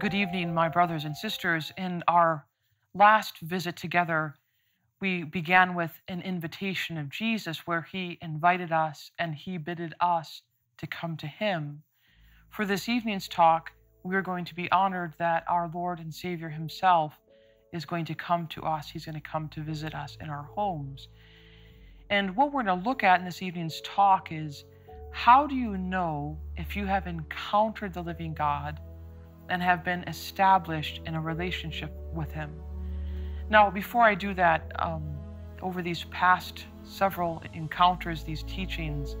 Good evening, my brothers and sisters. In our last visit together, we began with an invitation of Jesus where he invited us and he bidded us to come to him. For this evening's talk, we're going to be honored that our Lord and Savior himself is going to come to us. He's going to come to visit us in our homes. And what we're going to look at in this evening's talk is, how do you know if you have encountered the living God and have been established in a relationship with him? Now, before I do that, over these past several encounters, these teachings,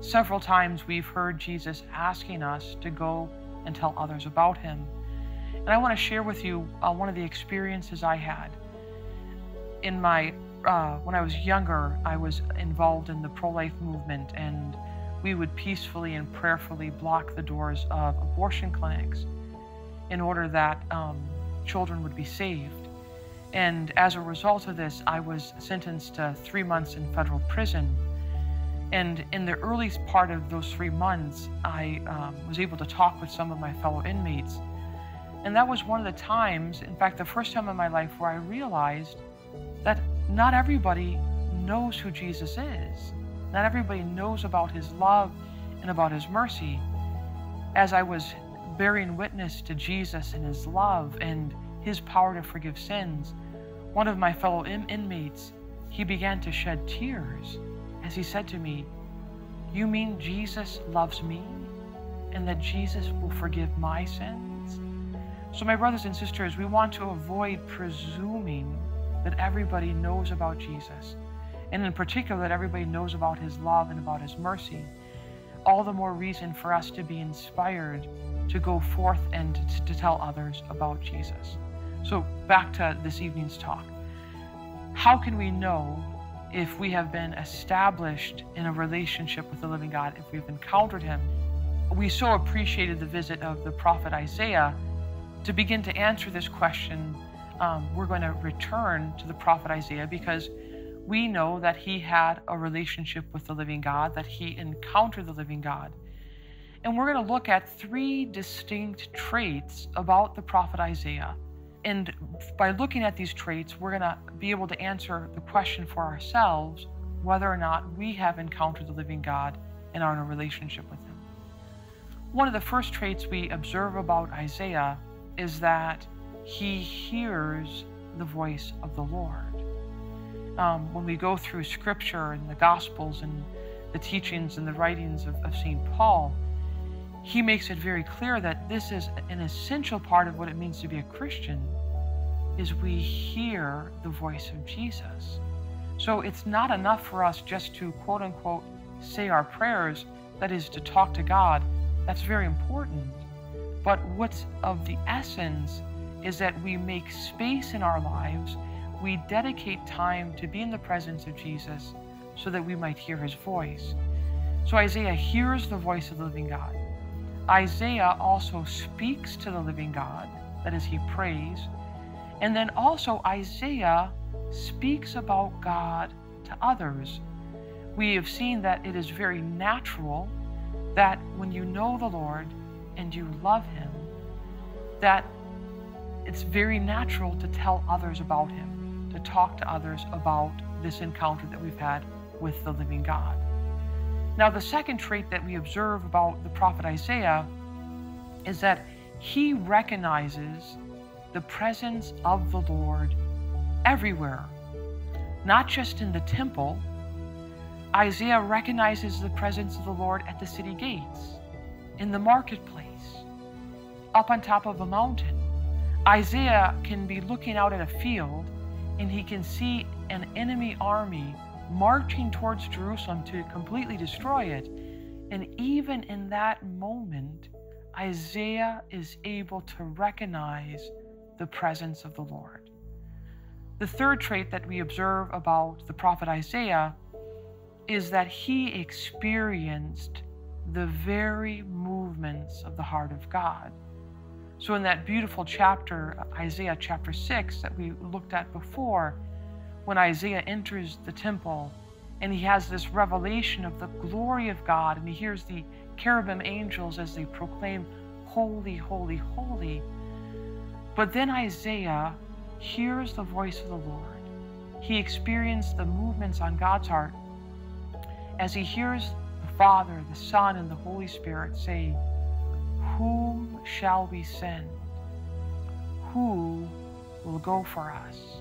several times we've heard Jesus asking us to go and tell others about him. And I want to share with you one of the experiences I had. In my, when I was younger, I was involved in the pro-life movement, and we would peacefully and prayerfully block the doors of abortion clinics in order that children would be saved. And as a result of this, I was sentenced to 3 months in federal prison. And in the early part of those 3 months, I was able to talk with some of my fellow inmates. And that was one of the times, in fact, the first time in my life where I realized that not everybody knows who Jesus is. Not everybody knows about his love and about his mercy. As I was bearing witness to Jesus and his love and his power to forgive sins, one of my fellow inmates, he began to shed tears as he said to me, "You mean Jesus loves me and that Jesus will forgive my sins?" So my brothers and sisters, we want to avoid presuming that everybody knows about Jesus, and in particular that everybody knows about his love and about his mercy. All the more reason for us to be inspired to go forth and to tell others about Jesus. So back to this evening's talk. How can we know if we have been established in a relationship with the living God, if we've encountered him? We so appreciated the visit of the prophet Isaiah. To begin to answer this question, we're going to return to the prophet Isaiah, because we know that he had a relationship with the living God, that he encountered the living God. And we're going to look at three distinct traits about the prophet Isaiah. And by looking at these traits, we're going to be able to answer the question for ourselves, whether or not we have encountered the living God and are in a relationship with him. One of the first traits we observe about Isaiah is that he hears the voice of the Lord. When we go through scripture and the gospels and the teachings and the writings of St. Paul, he makes it very clear that this is an essential part of what it means to be a Christian, is we hear the voice of Jesus. So it's not enough for us just to, quote unquote, say our prayers, that is to talk to God. That's very important. But what's of the essence is that we make space in our lives. We dedicate time to be in the presence of Jesus so that we might hear his voice. So Isaiah hears the voice of the living God. Isaiah also speaks to the living God, that is, he prays. And then also Isaiah speaks about God to others. We have seen that it is very natural that when you know the Lord and you love him, that it's very natural to tell others about him, to talk to others about this encounter that we've had with the living God. Now, the second trait that we observe about the prophet Isaiah is that he recognizes the presence of the Lord everywhere, not just in the temple. Isaiah recognizes the presence of the Lord at the city gates, in the marketplace, up on top of a mountain. Isaiah can be looking out at a field and he can see an enemy army marching towards Jerusalem to completely destroy it. And even in that moment, Isaiah is able to recognize the presence of the Lord. The third trait that we observe about the prophet Isaiah is that he experienced the very movements of the heart of God. So in that beautiful chapter, Isaiah chapter 6, that we looked at before, when Isaiah enters the temple and he has this revelation of the glory of God, and he hears the cherubim angels as they proclaim, "Holy, holy, holy," But then Isaiah hears the voice of the Lord. He experienced the movements on God's heart as he hears the Father, the Son, and the Holy Spirit saying, "Whom shall we send? Who will go for us?"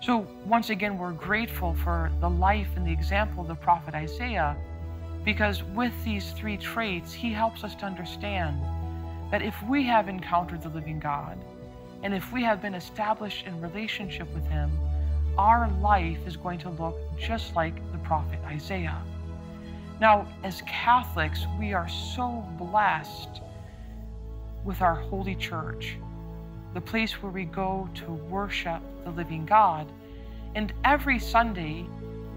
So once again, we're grateful for the life and the example of the prophet Isaiah, because with these three traits, he helps us to understand that if we have encountered the living God, and if we have been established in relationship with him, our life is going to look just like the prophet Isaiah. Now, as Catholics, we are so blessed with our Holy Church, the place where we go to worship the living God. And every Sunday,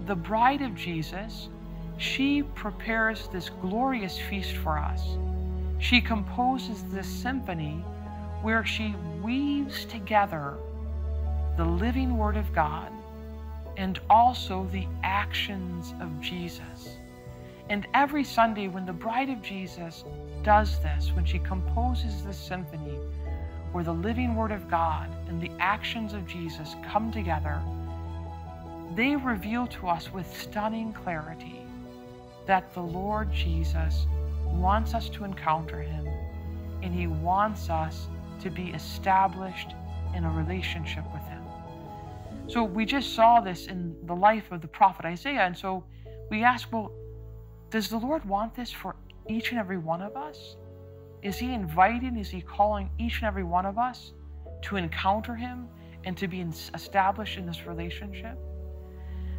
the bride of Jesus, she prepares this glorious feast for us. She composes this symphony where she weaves together the living Word of God and also the actions of Jesus. And every Sunday when the bride of Jesus does this, when she composes this symphony where the living Word of God and the actions of Jesus come together, they reveal to us with stunning clarity that the Lord Jesus wants us to encounter him, and he wants us to be established in a relationship with him. So we just saw this in the life of the prophet Isaiah, and so we ask, well, does the Lord want this for each and every one of us? Is he inviting, is he calling each and every one of us to encounter him and to be established in this relationship?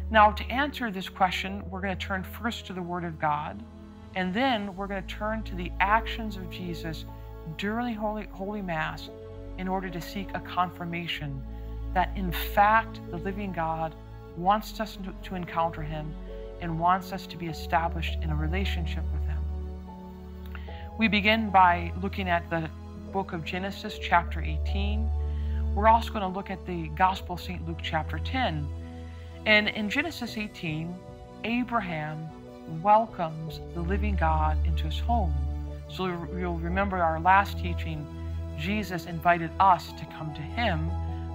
Now, to answer this question, we're going to turn first to the Word of God, and then we're going to turn to the actions of Jesus during Holy Mass in order to seek a confirmation that, in fact, the living God wants us to encounter him and wants us to be established in a relationship with him. We begin by looking at the book of Genesis, chapter 18. We're also going to look at the Gospel of St. Luke, chapter 10. And in Genesis 18, Abraham welcomes the living God into his home. So you'll remember our last teaching, Jesus invited us to come to him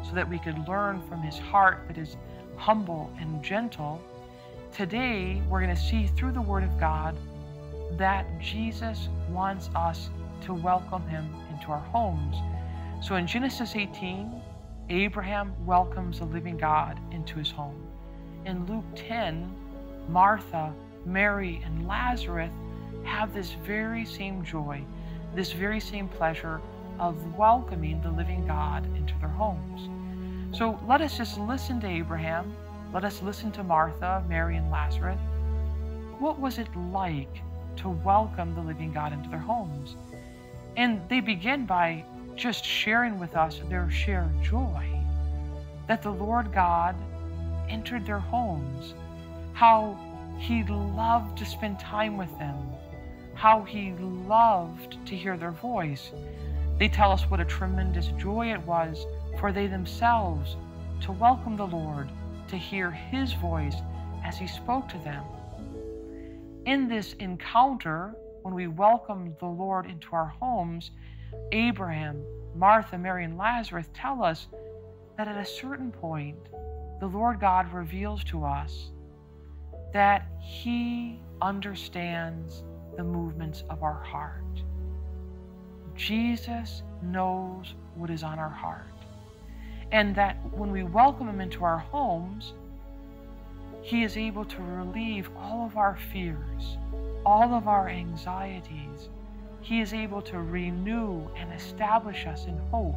so that we could learn from his heart that is humble and gentle. Today, we're going to see through the Word of God that Jesus wants us to welcome him into our homes. So in Genesis 18, Abraham welcomes the living God into his home. In Luke 10, Martha, Mary, and Lazarus have this very same joy, this very same pleasure of welcoming the living God into their homes. So let us just listen to Abraham. Let us listen to Martha, Mary, and Lazarus. What was it like to welcome the living God into their homes? And they begin by just sharing with us their sheer joy that the Lord God entered their homes, how he loved to spend time with them, how he loved to hear their voice. They tell us what a tremendous joy it was for they themselves to welcome the Lord, to hear his voice as he spoke to them. In this encounter, when we welcome the Lord into our homes, Abraham, Martha, Mary, and Lazarus tell us that at a certain point, the Lord God reveals to us that he understands the movements of our heart. Jesus knows what is on our heart. And that when we welcome him into our homes, he is able to relieve all of our fears, all of our anxieties. He is able to renew and establish us in hope.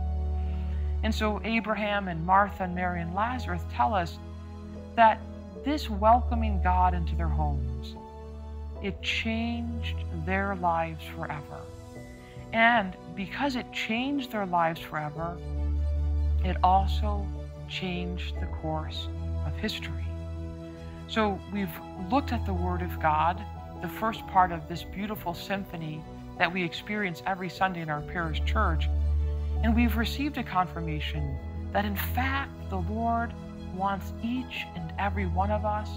And so Abraham and Martha and Mary and Lazarus tell us that this welcoming God into their homes, it changed their lives forever. And because it changed their lives forever, it also changed the course of history. So we've looked at the Word of God, the first part of this beautiful symphony that we experience every Sunday in our parish church, and we've received a confirmation that in fact the Lord wants each and every one of us,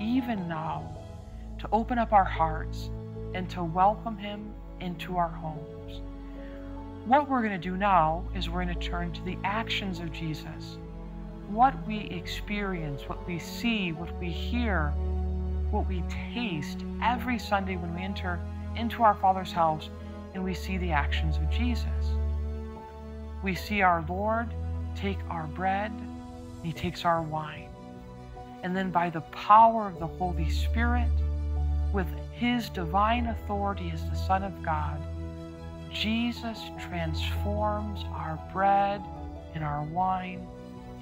even now, to open up our hearts and to welcome him into our homes. What we're going to do now is we're going to turn to the actions of Jesus. What we experience, what we see, what we hear, what we taste every Sunday when we enter into our Father's house and we see the actions of Jesus. We see our Lord take our bread, He takes our wine. And then by the power of the Holy Spirit, with His divine authority as the Son of God, Jesus transforms our bread and our wine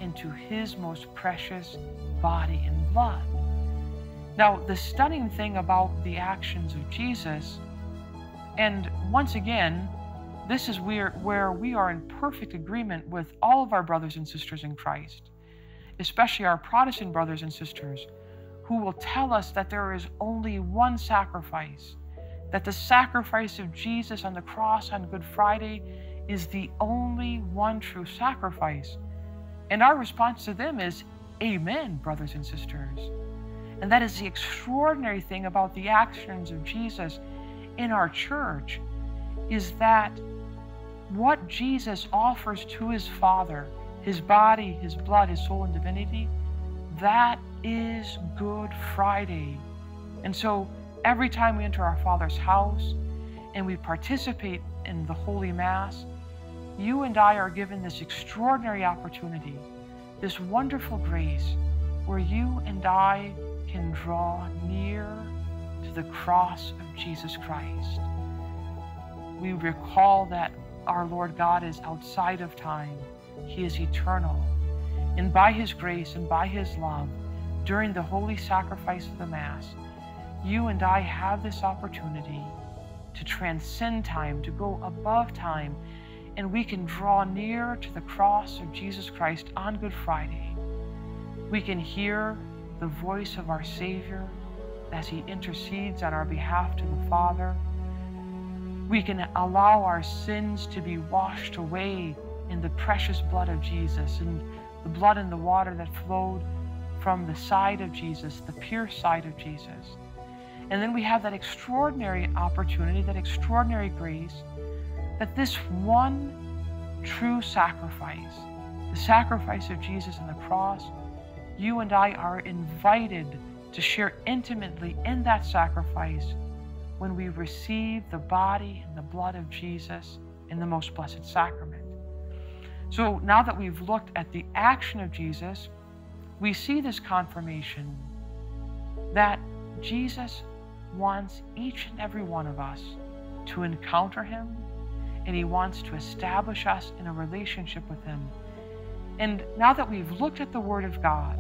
into His most precious body and blood. Now, the stunning thing about the actions of Jesus, and once again, this is where we are in perfect agreement with all of our brothers and sisters in Christ, especially our Protestant brothers and sisters, who will tell us that there is only one sacrifice, that the sacrifice of Jesus on the cross on Good Friday is the only one true sacrifice. And our response to them is, amen, brothers and sisters. And that is the extraordinary thing about the actions of Jesus in our church, is that what Jesus offers to His Father, His body, His blood, His soul, and divinity, that is Good Friday. And so every time we enter our Father's house and we participate in the Holy Mass, you and I are given this extraordinary opportunity, this wonderful grace, where you and I can draw near to the cross of Jesus Christ. We recall that our Lord God is outside of time. He is eternal. And by His grace and by His love, during the holy sacrifice of the Mass, you and I have this opportunity to transcend time, to go above time, and we can draw near to the cross of Jesus Christ on Good Friday. We can hear the voice of our Savior as He intercedes on our behalf to the Father. We can allow our sins to be washed away in the precious blood of Jesus, and the blood and the water that flowed from the side of Jesus, the pierced side of Jesus. And then we have that extraordinary opportunity, that extraordinary grace, that this one true sacrifice, the sacrifice of Jesus on the cross, you and I are invited to share intimately in that sacrifice when we receive the body and the blood of Jesus in the Most Blessed Sacrament. So now that we've looked at the action of Jesus, we see this confirmation that Jesus wants each and every one of us to encounter Him, and He wants to establish us in a relationship with Him. And now that we've looked at the Word of God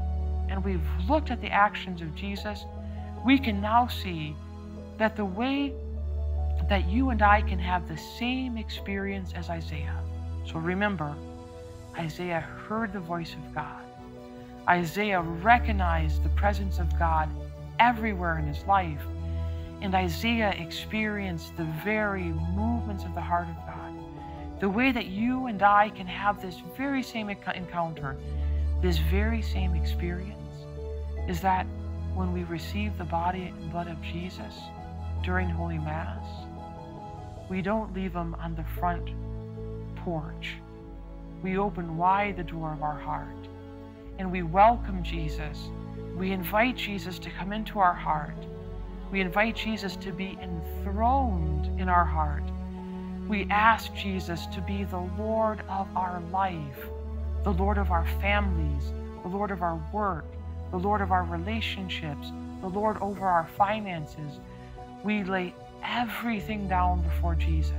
and we've looked at the actions of Jesus, we can now see that the way that you and I can have the same experience as Isaiah. So remember, Isaiah heard the voice of God. Isaiah recognized the presence of God everywhere in his life. And Isaiah experienced the very movements of the heart of God. The way that you and I can have this very same encounter, this very same experience, is that when we receive the body and blood of Jesus during Holy Mass, we don't leave Him on the front porch. We open wide the door of our heart and we welcome Jesus. We invite Jesus to come into our heart. We invite Jesus to be enthroned in our heart. We ask Jesus to be the Lord of our life, the Lord of our families, the Lord of our work, the Lord of our relationships, the Lord over our finances. We lay everything down before Jesus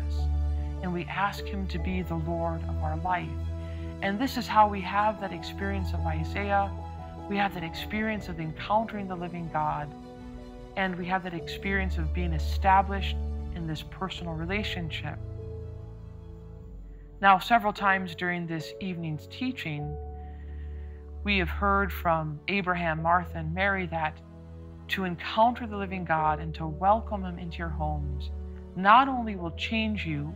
and we ask Him to be the Lord of our life. And this is how we have that experience of Isaiah. We have that experience of encountering the living God, and we have that experience of being established in this personal relationship. Now, several times during this evening's teaching, we have heard from Abraham, Martha, and Mary that to encounter the living God and to welcome Him into your homes not only will change you,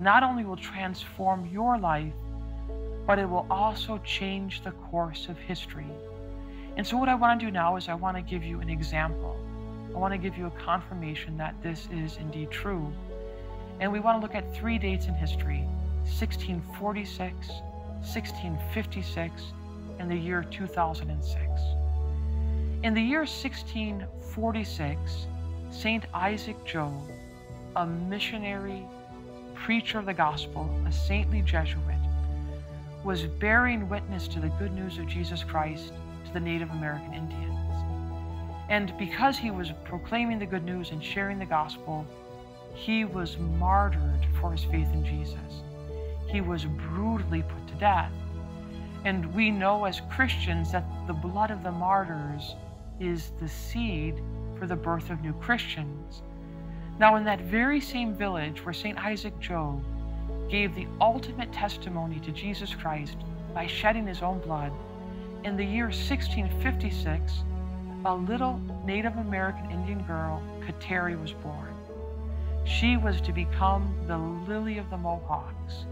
not only will transform your life, but it will also change the course of history. And so what I want to do now is I want to give you an example. I want to give you a confirmation that this is indeed true. And we want to look at three dates in history, 1646, 1656, and the year 2006. In the year 1646, Saint Isaac Jogues, a missionary preacher of the gospel, a saintly Jesuit, was bearing witness to the good news of Jesus Christ to the Native American Indians. And because he was proclaiming the good news and sharing the gospel, he was martyred for his faith in Jesus. He was brutally put to death. And we know as Christians that the blood of the martyrs is the seed for the birth of new Christians. Now, in that very same village where St. Isaac Jogues gave the ultimate testimony to Jesus Christ by shedding his own blood, in the year 1656, a little Native American Indian girl, Kateri, was born. She was to become the Lily of the Mohawks.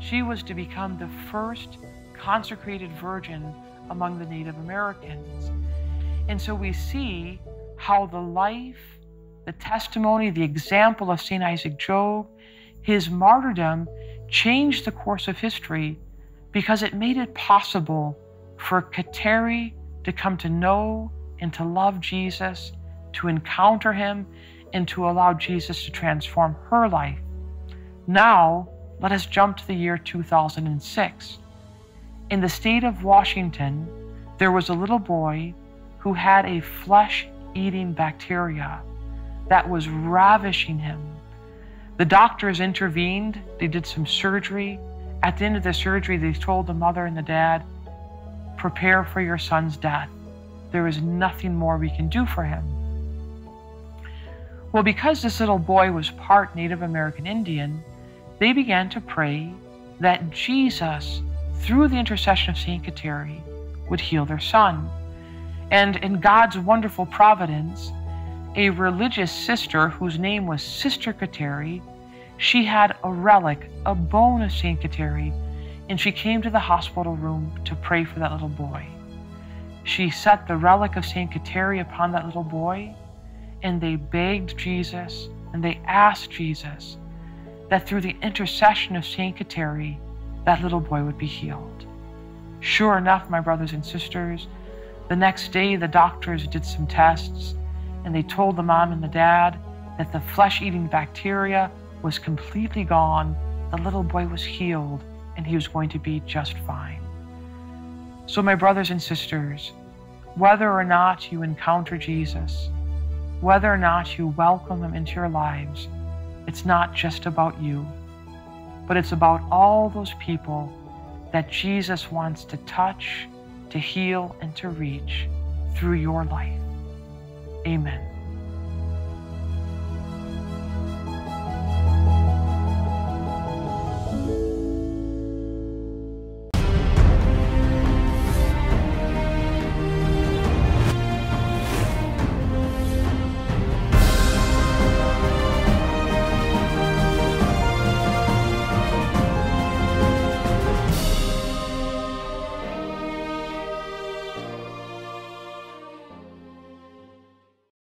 She was to become the first consecrated virgin among the Native Americans. And so we see how the life, the testimony, the example of St. Isaac Jogues, his martyrdom changed the course of history because it made it possible for Kateri to come to know and to love Jesus, to encounter him, and to allow Jesus to transform her life. Now, let us jump to the year 2006. In the state of Washington, there was a little boy who had a flesh-eating bacteria that was ravishing him. The doctors intervened, they did some surgery. At the end of the surgery, they told the mother and the dad, "Prepare for your son's death. There is nothing more we can do for him." Well, because this little boy was part Native American Indian, they began to pray that Jesus, through the intercession of Saint Kateri, would heal their son. And in God's wonderful providence, a religious sister whose name was Sister Kateri, she had a relic, a bone of Saint Kateri, and she came to the hospital room to pray for that little boy. She set the relic of Saint Kateri upon that little boy, and they begged Jesus, and they asked Jesus that through the intercession of Saint Kateri, that little boy would be healed. Sure enough, my brothers and sisters, the next day the doctors did some tests, and they told the mom and the dad that the flesh-eating bacteria was completely gone, the little boy was healed, and he was going to be just fine. So my brothers and sisters, whether or not you encounter Jesus, whether or not you welcome him into your lives, it's not just about you, but it's about all those people that Jesus wants to touch, to heal, and to reach through your life. Amen.